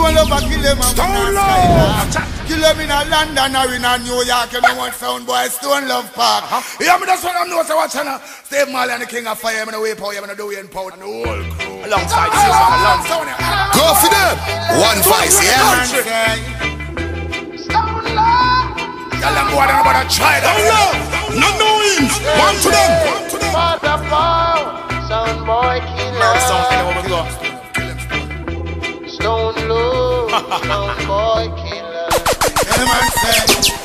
Stone Love, kill them Kill them in a London or in a New York. You know what sound boy, Stone Love Park. Yeah, me that's what I know, so watch out. Steve Marley and the King of Fire, I'm gonna wave out, I'm gonna do it in power. And the whole crew. Alongside this, alongside. Go for them. One voice, yeah. Stone Love. Tell them what I'm gonna try that. Stone Love. Not knowing. One to them. One to them. Sound boy, kill them. Stone Love, Stone boy killer. Yeah, man, say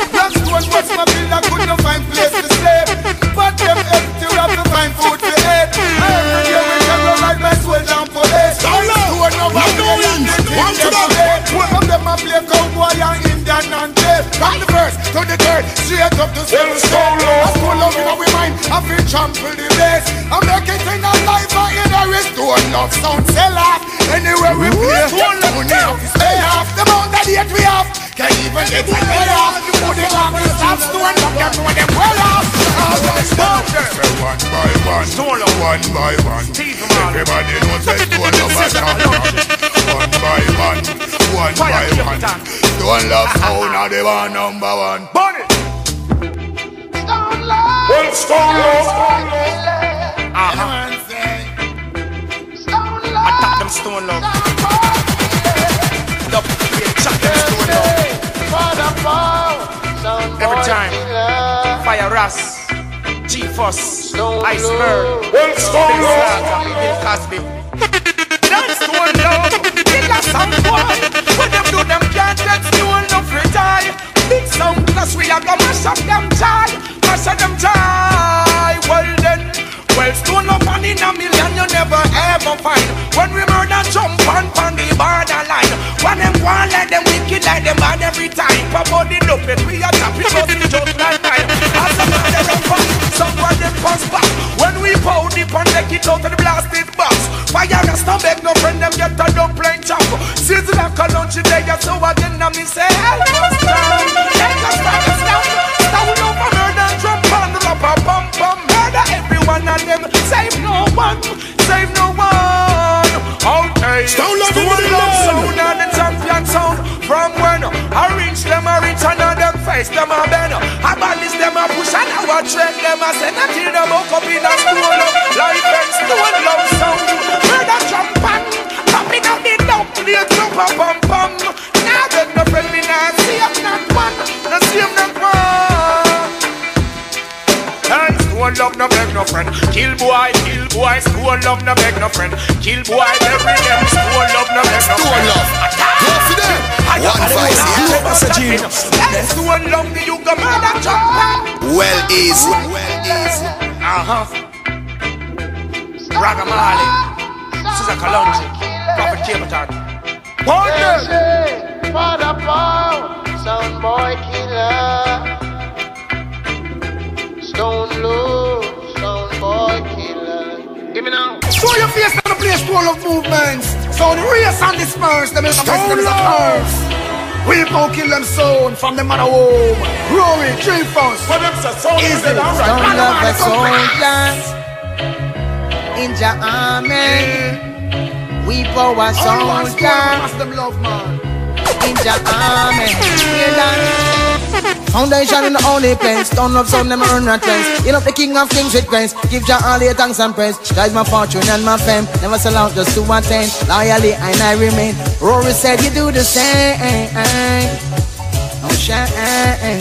black stone was my builder, could not find place to stay. But them empty, we have to find food to eat. Every day we can go like my soul down for days. Stone Love, not knowing, one to them. From them I play cowboy and Indian and Dave. From the first to the third, straight up to seven. Stone Love, Stone Love in our mind, I feel trample the base. I make it in a life, I in a race. Stone Love, sound sell off. Anywhere we play, money off is paid off. The amount that yet we have, can't even get a pay off. You put it on the top stone, lock them when they well off. All right, stop them. One by one, Stone Love, one by one. Everybody knows that Stone Love has not done. One by one, one by one. Stone Love, how now they were number one. Burn it! Stone Love! Well, Stone Love! Uh-huh. Stone Love. Stop the Stone Love. Every time. Fire Ras. G-Force. Iceberg. Well, Stone Love. Bill Cosby. That's Stone Love. Kill us some boy. When them do them can't let Stone Love retire. Big sound class we are gonna mash up them tie. Mash up them tie. Well then. Well, Stone Love and in a million you never ever find. When we murder jump on the borderline. When them go like them wicked like them bad every time. Papa the dopey, we are tapping us just like time. As a murder them pass, some of them pass back. When we pound the pan, take it out of the blasted box. Fire and stomach, no friend them get a dumpling chop. Season like a lunch today, so I didn't me say hello, Stone. Let us start us down. Stone Love and murder jump on the rubber bum. Murder everyone and them, save no one, save no one. Okay, Stone Love sound and the champion sound. From when I reach them, I return on them face, them a banner. I balance them, I push and I watch them, I send I kill them out up in a Stone Love. Life and Stone Love sound. Murder jump on, popping out the dog, play jump up and bum. Now that no friend me, now see I'm not one, now see I'm not one. Stone Love no beg no friend. Kill boy, Stone Love no beg no friend. Kill boy, every day, Stone Love no beg no friend. Stone Love, go for them. One voice, yeah. Let's Stone Love the Yuga man and jump. Well easy, well easy. Uh-huh. Raga Mahali, Susan Kalonji, Prophet Cabotan. Ponder! Father Paul, sound boy killer. Stone Love, sound boy killer. Give me now. Show your face on the place, Stone Love movements. So the race and disperse, them is a mess, them is a curse. We both kill them soon from the mother home. Rory, G-Force, for them so sound is the right. Stone Love a sound class. In your army, we bow our sound class. In your army, foundation in the only place. Stone Love sound them earn a trace. You know the king of kings with grace. Give Jah all your thanks and praise. Jah is my fortune and my fame. Never sell out just to attain. Loyally and I remain. Rory said you do the same. Oh shine.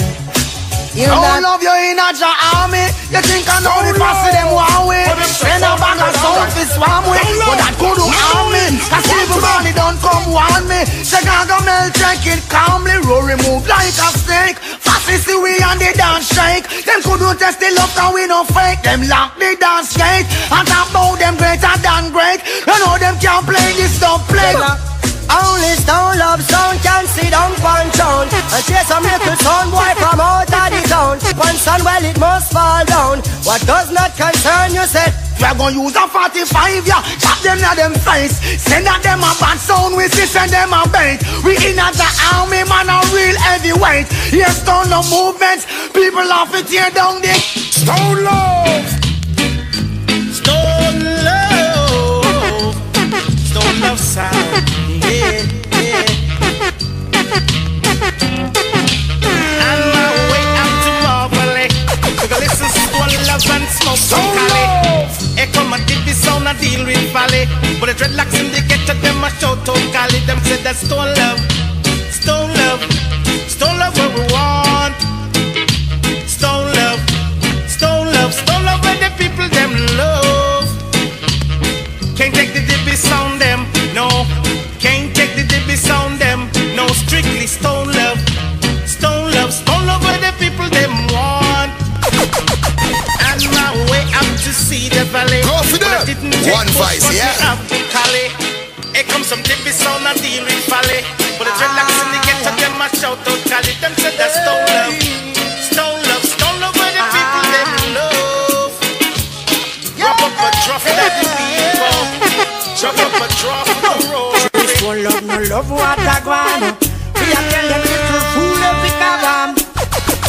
You don't love your inner Jah army. You think I know the pass to them one way. Send a bag of sound fist one way. But that could do harming. Cause people money don't come warn me. Chicago melt check it calmly. Rory move like a snake. Fastest the way and they dance shake. Them could do test the love cause we no fake. Them lock the dance gate. And talk about them greater than great. You know them can't play this don't play. Only Stone Love sound can sit down one tone. And chase some little sound boy from out of the zone. One sun well it must fall down. What does not concern you said. We are gonna use a 45, yeah. Chop them at them face. Send at them a bad sound. We see send them a bait. We in at the army man a real heavyweight. Here Stone Love movements. People off it tear down the Stone Love. Stone Love. Stone Love sound. Yeah, yeah. deal with folly. But the dreadlocks in the ghetto, them a shout out call it. Them say that stone love, stone love, stone love what we want. Stone love, stone love, stone love where the people them love. Can't take the dibby sound them, no. Can't take the dibby sound them, no. Strictly stone love, stone love, stone love where the people them want. And my way up to see the valley. Go for them. One vice, yeah. Here comes some dibby sound and deal with folly. But the dreadlocks in the ghetto, them a shout out Cali. Them said that's stone love, stone love, stone love where the people them love. Drop up a trough that the people. Drop up a trough on the road. This one love no love what I want. We are telling people fool and pick a bomb.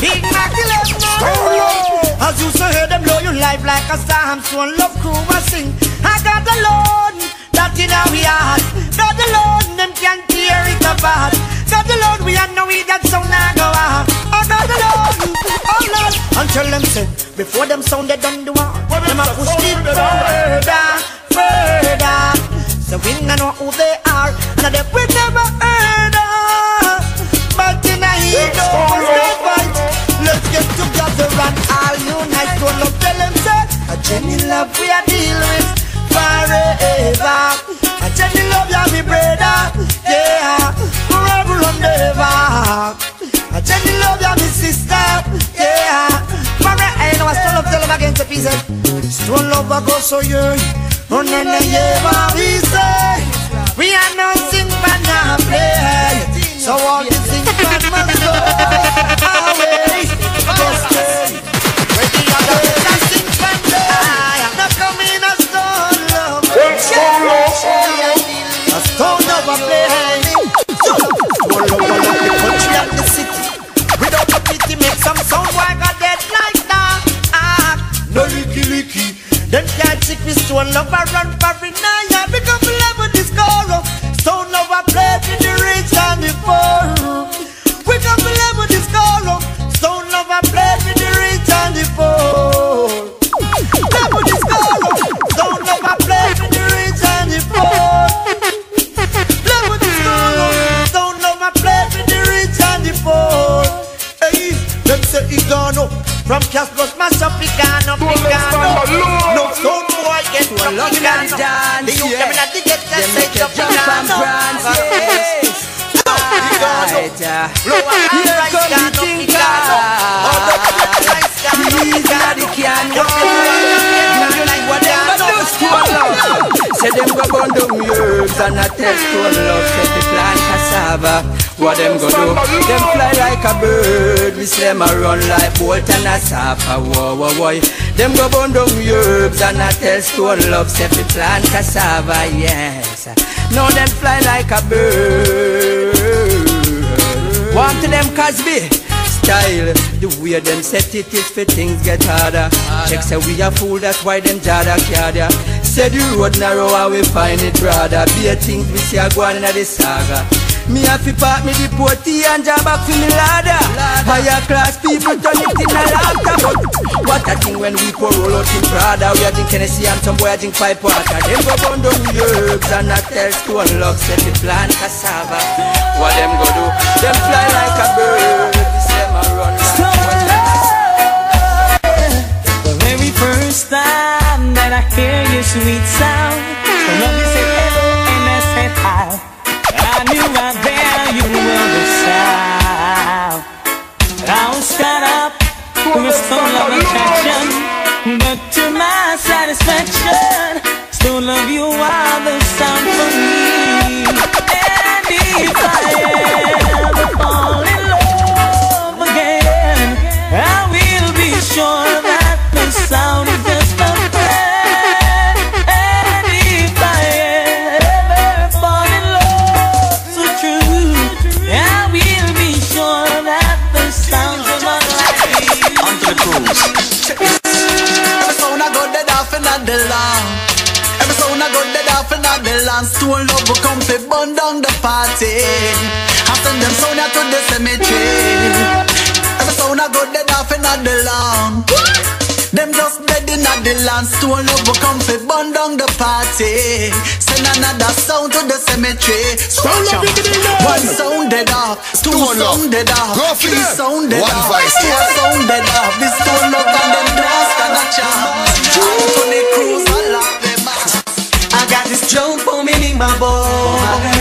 Big Mac love stone love. As you so hear them blow your life like a storm. Stone love crew I sing. I got the Lord that in our heart. God alone them can't tear it apart. God alone we are no we that sound I go out. Oh God alone, oh Lord. Until them say before them sound they done the war. Them a push it further, further. So we don't know who they are and they we never heard of. But in a hero fight. Let's get together and all unite. Don't love tell them say a genuine love we are deal with forever. A genuine love ya me brother, yeah. Forever and ever. A genuine love ya me sister, yeah. Forever and ever. Stone love tell them again to pieces. Stone love I go so young. Oh na na yeah we say. We are no sin but not play. So all the things that must go away. Just stay. Where the other words I sing from there. I am not coming a stone love. A stone love I play. All over the country and the city. Without a pity make some sound wag a dead like that. Ah, no licky licky. Them can't stick with stone love I run for it now. I become love with this girl. Stone love I play with the rich and the poor. We come to love with this girl. Stone love I play with the rich and the poor. Love with this girl. Stone love I play with the rich and the poor. Love with this girl. Stone love I play with the rich and the poor. Hey, them say it gone up from Casper smash up Picano, Picano. No stone boy get one look and dance. The youth them inna the ghetto say up Picano. Blow a high Picano, Picano. All the high Picano. Say them go burn down herbs and a test stone love. Say the plant cassava. What them go do? Them fly like a bird. We slam a run like bolt and a sapper. Woah woah woah. Them go burn down herbs and a test stone love. Say the plant cassava. Yes. Now them fly like a bird. Want to them Cosby style. The way them set it is for things get harder. Check say we a fool, that's why them jada kiada. Say the road narrow and we find it rather. Be a things we see a going inna the saga. Me a fi park me the potty and jab back fi me ladder. Higher class people turn it in a laughter. But what a thing when we pour roll out in Prada. We a drink Hennessy and some boy a drink pipe water. Them go burn down the herbs and a tell stone love. Set the plant cassava. What them go do? Them fly like a bird. The very first time that I hear your sweet sound, the love you said hello and I said hi. I knew I valued well the sound. I'll start up with a stone love attraction, but to my satisfaction, stone love you are the sound for me. And if I ever fall in love, I will be sure that the sound is just a friend. And if I ever fall in love, so true, I will be sure that the sound is not like me. Uncle Cruz. Every sound I got that off and I belong. Every sound I got that off and I belong. Stone love will come to burn down the party. After them sound I to the cemetery. Every sound I got that off and I belong. Them just dead in the land. Stone Love will come for burn down the party. Send another sound to the cemetery. Stone Love in the land. One sound dead off, two sound dead off, three sound dead off, four sound dead off. This Stone Love and them dust and a charm. Anthony Cruz, I love them. I got this jump on me in my boy.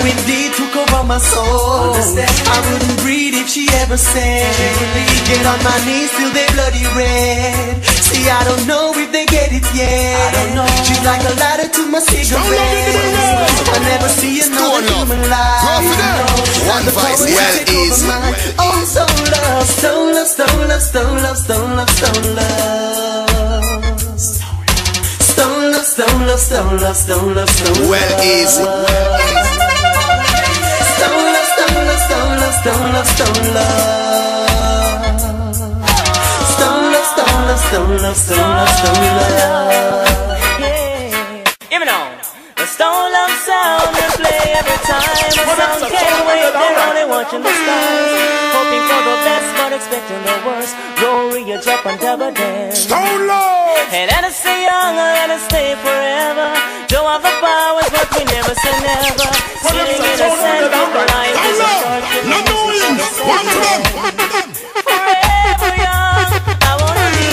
Indeed took over my soul. I wouldn't breathe if she ever said. Get on my knees till they bloody red. See, I don't know if they get it yet. She's like a ladder to my cigarette. I never see another human life. One voice, well, is oh, so love, so love, so love, so love, so love, so love, so love, so love, so love, so love, so love. Well, is Stone Love, Stone Love, Stone Love, Stone Love, Stone Love, Stone Love, Stone Love. Yeah, even on the Stone Love sound they play every time. The sound can't wait, they're only watching the stars, hoping for the best but expecting the worst. Glory, a drop on double dance. Stone Love, and let us stay young, let us stay forever. Don't have the powers, but we never say never. Sitting in the sand, the light is a short. Forever young, I wanna be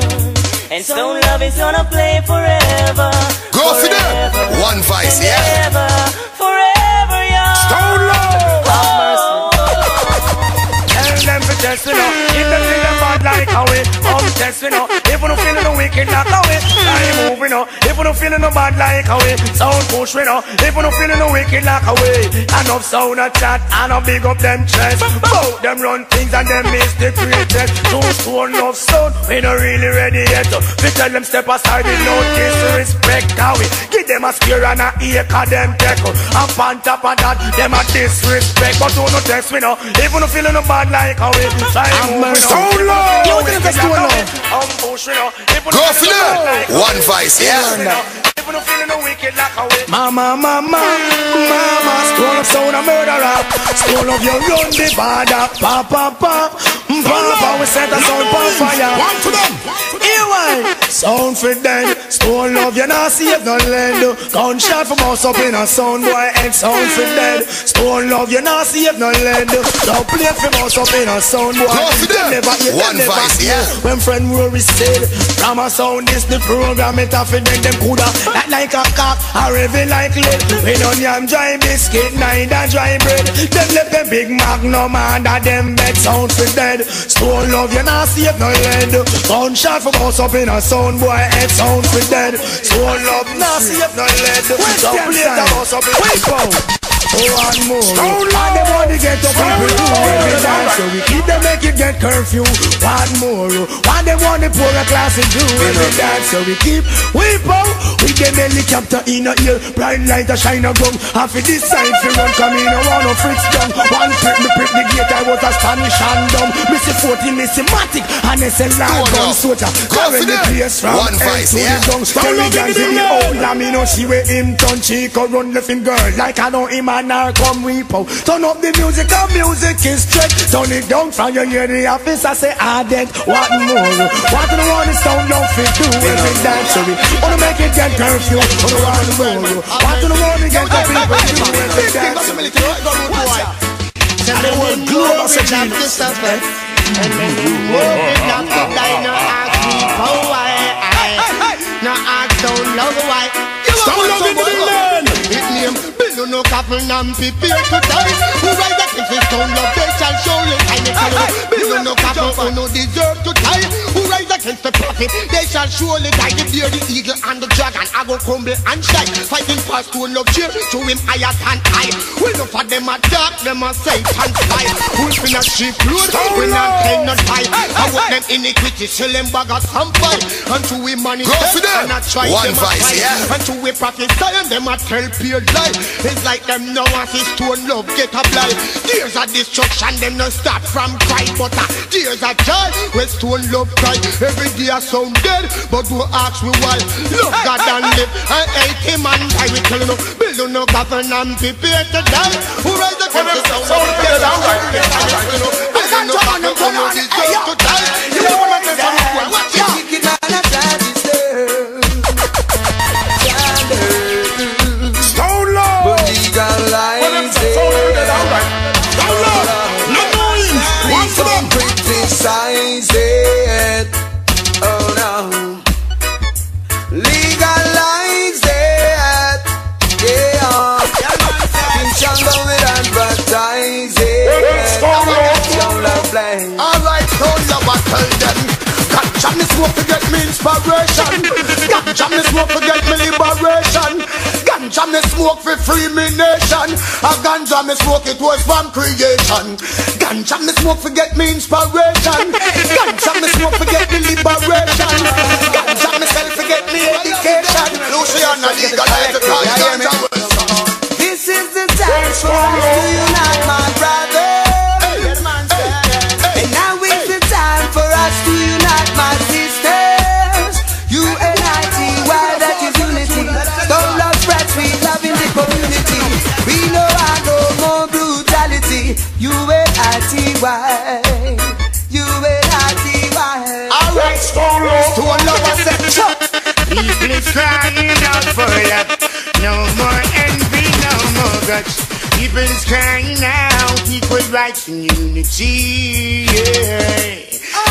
forever young. And Stone Love is gonna play forever. Go for them. One vice, yeah. Forever young. Stone Love. Tell them to test it up. If they feel them bad like how it, I'm testing up. If we don't feel no wicked, not how it. I'm moving up. If we don't feel no bad like how it, sound push me up. If we don't feel no wicked, like how it. Enough sound a chat, and I big up them chest. Bout them run things and them is the greatest. So Stone Love sound, we not really ready yet. We tell them step aside, we no disrespect how it. Give them a scare and a ear, cause them deco. And on top of that, them a disrespect. But don't no text me now. If we don't feel no bad like how it, I'm moving up. Stone Love, you think that's Stone Love? Go for them. One vice, yeah. Mama, mama, mama, Stone Love sound a murderer. Stone Love you run the border. Pop, pop, pop, papa, we set a sound on fire. One to them. Ewan, sound for them. Stone Love you not save no land. Gunshot from us up in a sound boy and sound for them. Stone Love you not save no land. Don't play from us up in a sound boy. Never eat, one vice, yeah. When friend Rory said, Rama sound is the program. It have to make them coulda. Not like a cock, I revel like lead. We don't yam dry biscuit, neither dry bread. Them left a big magnum under them bed. Sound for dead. Stone Love you not save no land. Gunshot from us up in a sound boy head. Sound for dead. Stone Love not save no land. Don't play the boss up in a one more. Stone Love, and them want to get up every time, so we keep them make it get curfew. One more. One them want to pour a glass and do every time, so we keep we get helicopter in a hill. Bright light a shine a gum. Half of this side fi run, come in a one of Fritz down. One prick me prick the gate. I was a Spanish and dumb. Missy 40, Missy Matic, and it's a loud gun soldier. Covering the place from head to the tongue. Stone Love in the old lamino. She wear him ton Chico run left him girl like I know him. And now come repo. Turn up the music, and music is straight. Turn it down from your ear, the office. I say, I did. What more? What in the world is Stone Love fit do? Every dance, so we wanna make it get curfew. What in the world is get the people do? Every dance, and the word global such a distance, man. And when you open up the line, no ask people why. No ask Stone Love why. Stone Love in the land. His name. No couple and people to dance. Who ride that if it's Stone Love they shall surely die. No couple who no deserve to die. Who ride against the prophet they shall surely die. If they're the eagle and the dragon I go crumble and shine. Fighting for Stone Love cheer to him higher than I. We know for them a dark, them a Satan's fire. Wolf in a sheep road, we not pay no time. I want them iniquity, sell them bag of sampai. And to we manifest and I try them a fight. And to we prophesy and them a tell pure lie. It's like them no one see Stone Love get a blight. Tears of destruction, them no start from cry. But tears of joy, when Stone Love cry. Every day I sound dead, but don't ask me why. Love God and live, and hate him and die. We tell you no, build no government and prepare to die. Who rise against the sound of the dead? Ganja me smoke, it was from creation. Ganja me smoke, forget me inspiration. Ganja me smoke, forget me liberation. Ganja me self, forget me education. Luciana legalize the ganja. This is the time for us to unite, my brother. And now is the time for us to unite, my sisters. Unity, why that is unity. Stone love spreads, we love in the community. We know U-N-I-T-Y, U-N-I-T-Y. Alright, Stone Love, to a lover set shot. People is crying out for love. No more envy, no more guts. People is crying out, equal rights and unity, yeah.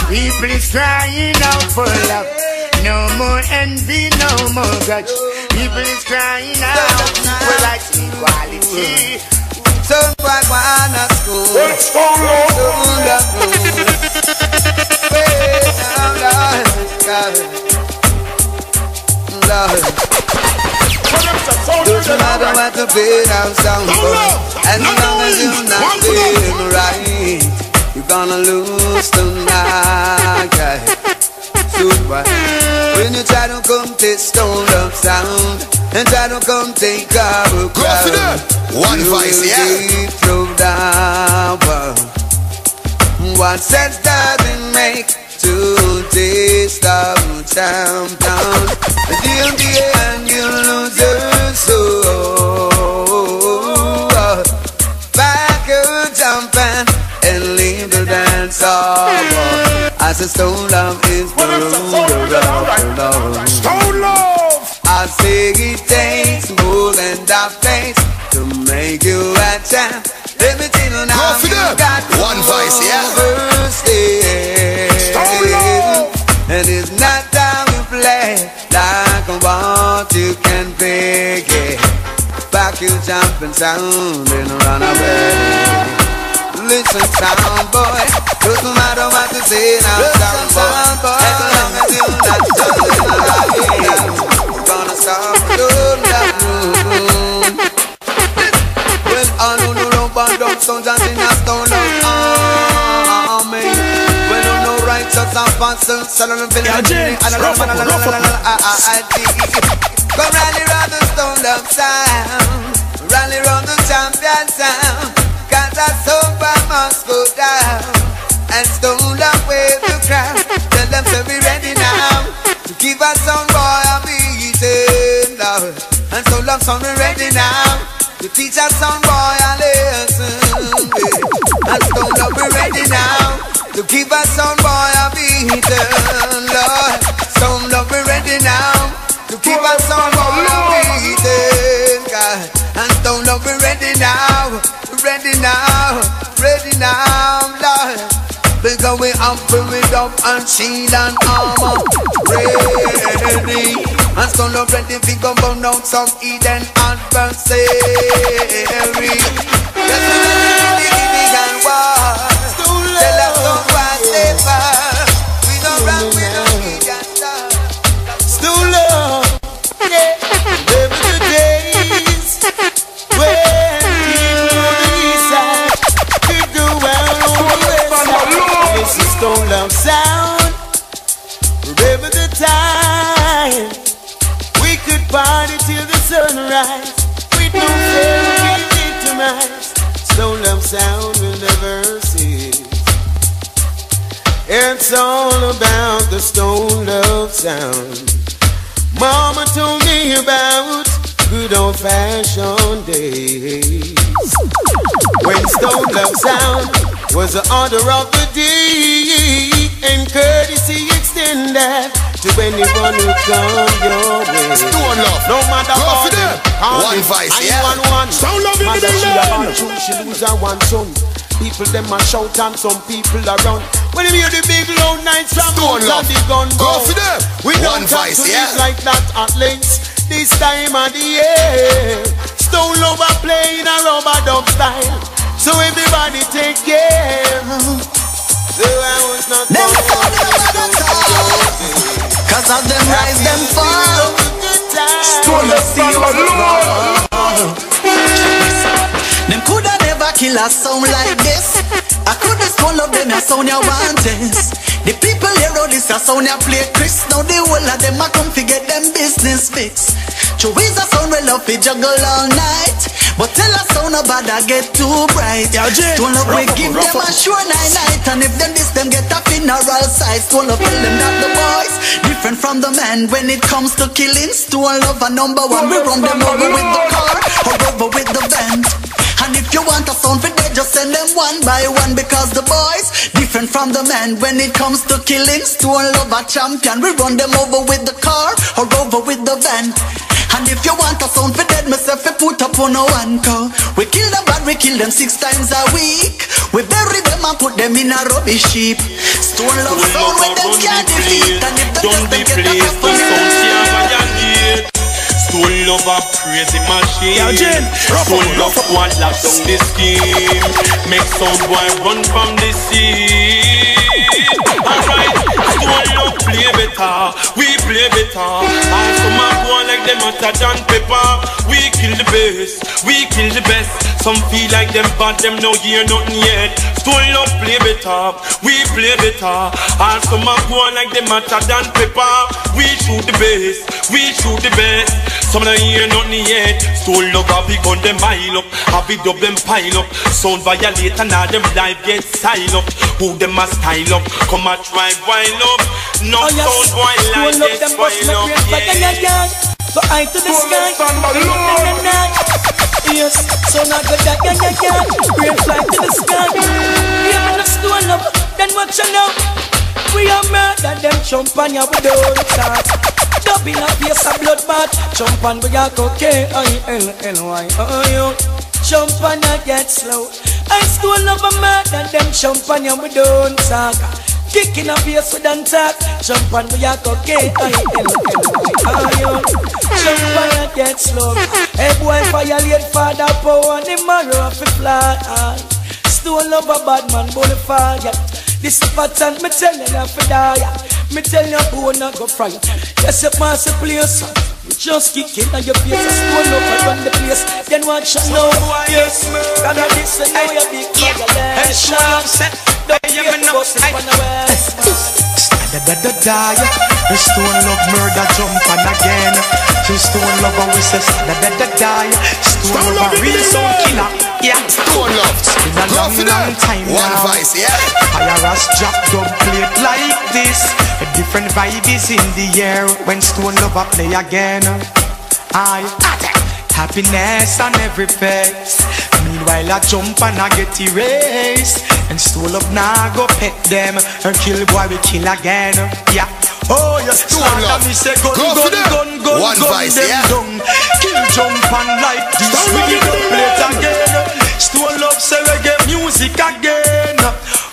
People is crying out for love. No more envy, no more guts. People is crying out, equal rights and equality. Some black man at school. Let's go, Lord. Some black man at school. Lord, doesn't matter what the beatdown sound for. As long as you're not feeling right, you're gonna lose tonight. So why, when you try to come taste Stone Love sound, and try to come take our crowd, one voice, yeah. Through the world, what sense does it make to taste of champion? Until the end you lose your soul. Back your champion and leave the dance hall. As a Stone Love is the rule of Stone Love. I say it takes more than that face to make you a champ. Let me tell you now, you got one voice, yeah. And it's not time you play like a what you can pick it. Back you jump and sound and run away. Listen, sound boy, doesn't matter what you say now, sound boy. As long as you're not jumping, you're gonna stop doing that move. I know no love and love, so just in a Stone Love army. We know no righteous and fancy, so don't feel like me. I love man, come rally round the Stone Love sound, rally round the champion sound, 'cause our sober must go down, and Stone Love wave the crowd. Tell them to be ready now, to give us some boy a beating, Lord. And Stone Love sound we ready now, to teach us some boy a lesson, yeah. And Stone Love be ready now, to give us some boy a beating, Lord. Stone Love be ready now, to give us some boy a beating, God. And Stone Love be ready now, ready now, Lord. Because we up with up and shield and armor, ready. And Stone Love ready to go bound out some Eden adversary. Just the Indian war. Tell us don't want safer. We don't run, we don't need your stuff. Stone Love, live the days when people on the east side did the well on the west side. This is Stone Love sound. Remember the time party till the sunrise, with no fear we victimize. Stone Love sound will never cease. It's all about the Stone Love sound. Mama told me about good old fashioned days when Stone Love sound was the order of the day, and courtesy extended to anyone who comes your way. Stone Love, no matter how them, one vice, yeah. Stone Love in the land. She lose her one son. People them a shout and some people around. When you hear the big loud nights from Stone Love, the gun go for them. We don't have to live like that at length. This time of the year, Stone Love a play in a rubber dub style. So everybody take care. Though I was not born cause of them rise, them fall. Stone Love from the Lord. Them coulda never kill a sound like this. I coulda Stone Love them a sound ya want this. The people here all this a sound ya play Chris. Now the whole of them a come to get them business fixed. True is a sound we love to juggle all night. But tell us how nobody get too bright. Stone Love we give them a sure night. And if them this them get a funeral size. Stone Love tell them that the boys different from the man when it comes to killing. Stone Love a number one. We run them over with the car or over with the van. And if you want a sound for dead, just send them one by one. Because the boys different from the man when it comes to killing. Stone Love a champion. We run them over with the car or over with the van. And if you want a sound for dead, myself I put up on a one call. We kill them bad, we kill them 6 times a week. We bury them and put them in a rubbish heap. Stone Love sound with them can't defeat. And if them just get the custom Stone Love a crazy machine. Stone Love one lash down the scheme. Make some boy run from the scene. Alright, Stone Love play better, we play better. Awesome man go like them hotter than pepper. We kill the best, we kill the best. Some feel like them bad, them no hear nothing yet. Stone Love play better, we play better. Awesome man go like them hotter than pepper. We shoot the best, we shoot the best. Some no hear nothing yet. Stone Love have we gun them mile up, have we dub them pile up. Sound violate and all them life get style up. Who them a style up, come a try wild up. No sound boy like this, them boy love, yeah. Go high to the sky, yes, so now go die, brain fly to the sky. We have enough Stone Love, then watch you now. We are murder, them chump and ya we don't start. Dubbing a piece of blood bath, chump and we are K-I-L-L-Y, oh yo. Jump and I get slow. I Stone Love a murder, them chump and ya we don't talk. Kicking a face with an talk. Jump on we a go K-I-L-L-Y. Jump on and get slow. Hey boy violate father power and him a rough it flat. Stone Love a bad man bully fire. This is pattern me tell you not to die. Me tell you bone a go fry. Yes you pass the place. Just kicking on your face. Stone Love a run the place. Then watch out now. Yes. Rather this and now you big violation. Don't give me no sign. Stone Love murder jump and again. Stone Love and we say die. Stone Love a real sound killer. Yeah, Stone Love. It's been a long time now. One vice, yeah. Higher as Jack don't play it like this. A different vibe is in the air when Stone Love a play again. Happiness on every face. Meanwhile I jump and I get erased. And Stone Love now go pet them. And kill boy we kill again. Yeah. Oh yes, Stone Love me say gun, one gun vice, them yeah. Down. Kill jump and like this. We get up late again. Stone Love say reggae music again.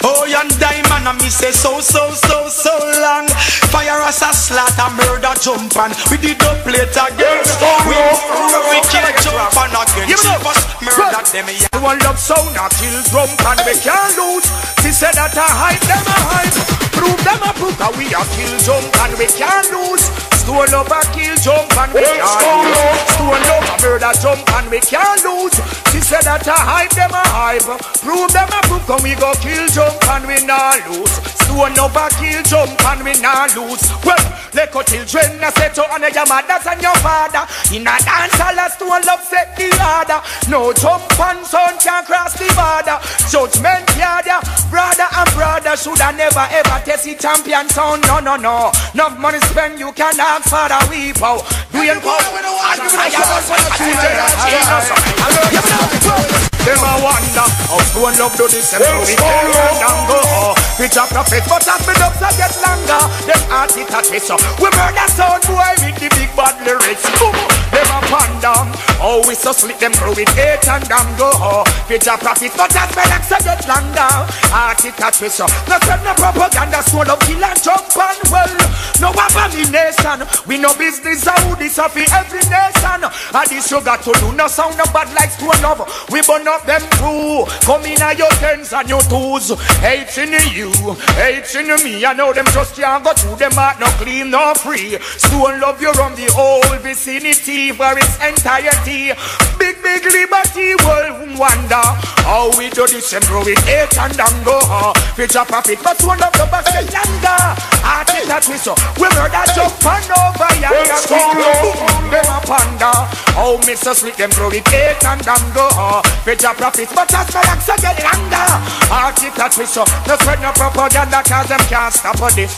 Oh and diamond and me say so long. Fire as a slaughter, murder jump and we did up late again. We kill jump and again. Murder them yeah. One love sound a kill drum and we can't lose. She said that I hide them a hide. Prove them a proof that we a kill jump and we can't lose. Stone Love a kill jump and we can't lose. Stone Love a murder jump and we can't lose. She said that I hide them a hide. Prove them a proof that we go kill jump and we not lose. Stone Love a kill jump and we not lose. Well, let your children say to honor your mothers and your father. In a dance hall a Stone Love set the order. No jump and son can't cross the border. Judgment yard, yeah, brother and brother shoulda never ever test the champion sound. No. Enough money spent, you can ask for a weep out. Do you know? I don't want to Them a wonder how Stone Love do this. Them we carry and go on. We chop the face, but as we dubs I get longer. Them arts it a twist. We murder sound boy with the big bad lyrics. Them a ponder how we so slick. Them throw it eight and them go on. We chop the face, but as we dubs I get longer. Arts it a twist. No send no propaganda. Stone Love kill and jump and well. No abomination. We no business how this a fi every nation. And this you got to do. No sound no bad like Stone Love. We burn up them too. Come in at your tens and your twos. Hating you, hating me. I know them just can't go through. Them out no clean, no free. Stone Love you run the whole vicinity for its entirety. Big, big liberty world wonder. How we do this and grow it eight and dango. Picture profit, but Stone Love the basket yonder. I think that we so. We murder jump and over yonder. Stone Love, them a panda. How Mr. Slick them grow it eight and dango. Better profit, but as my legs get longer, I'll keep that with you. No spread no propaganda, cause them can't stop for this.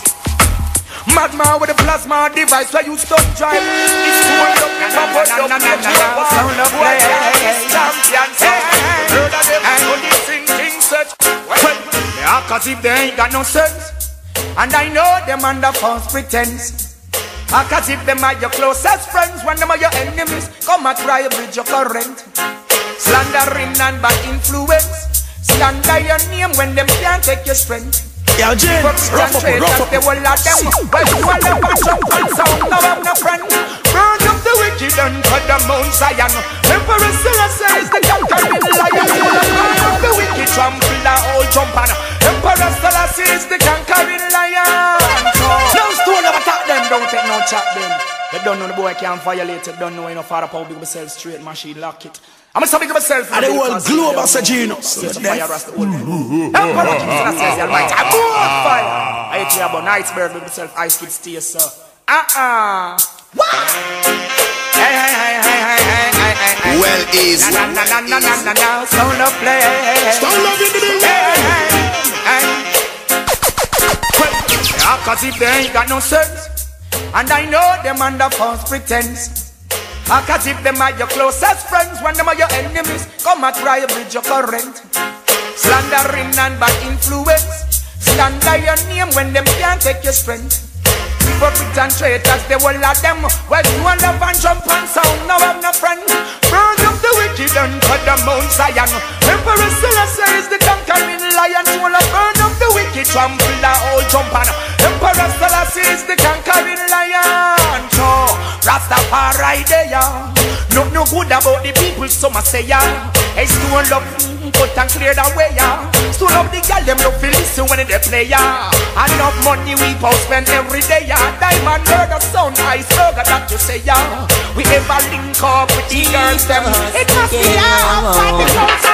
Madman with a plasma device where you stop drive. It's Stone Love, Sound of way, champions. Murder them, no different things. They act as if they ain't got no sense, and I know them under false pretense. Act as if them are your closest friends when them are your enemies. Come and try to bridge your current. Slandering and bad influence. Slander your name when them can't take your strength. Yeah, Jim, rough up, rough up. They will let them while you want them watch up and sound. Now I'm no friend. Burn up the wicked and cut the Mount Zion. Emperor Siracen is the conquering lion. Burn up the wicked, trample the old jump on. Emperor Siracen is the conquering lion. No Stone Love attack them, don't take no chat them. They don't know the boy can't violate it. Don't know enough how to power big myself straight, man, she lock it. I'm a big myself. I don't want globe as a genus. I'm a I hear about iceberg with myself, ice with steer, sir. What? Well, is Stone Love play. Stone Love in the building. Cause if they ain't got no sense, and I know them under false pretense. Cause if them are your closest friends when them are your enemies, come and try to bridge your current. Slandering and bad influence. Slander your name when them can't take your strength. Hypocrites and traitors, they will let them. Well, you and love and jump and sound. Now I'm no friend. Burn up the wicked and cut the Mount Zion. Emperor Siracen is the conquering lion. You will burn up the wicked, trample the old jump on. Emperor Siracen is the conquering lion. Rastafari there, yeah. No good about the people, some a say, yeah. Hey, Stone Love, cut and clear the way, yeah. Stone Love the girl, them love to listen when they play, yeah. Enough money we both spend every day, yeah. Diamond, murder, sound, iceberg, that you say, yeah. We ever link up with the girls, them. It must be out by the house.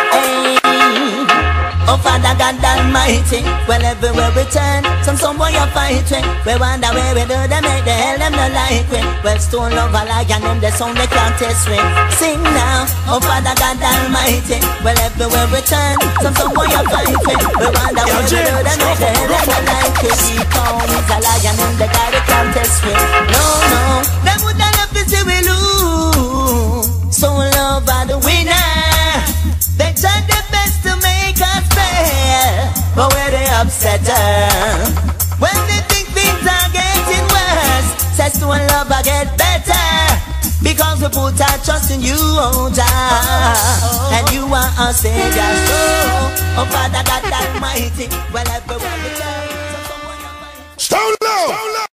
Oh, Father God Almighty, well, everywhere we turn, some boy are fighting. We wonder where we do them, make the hell them no like we. Well, Stone Love a lion and the sound they can't test we. Sing now, oh, Father God Almighty, well, everywhere we turn, some boy are fighting. We wonder where we do them, make the hell them no like we. He comes a lion and the guy they can't test we. No, them would not love to see we lose. Stone Love are the winner. They try their best to make us fail, but we're the upsetter. When they think things are getting worse, says Stone Love I get better, because we put our trust in you, oh Jah, and you are our savior. So, oh Father God Almighty, well everywhere we turn, someone will find. Stone Love.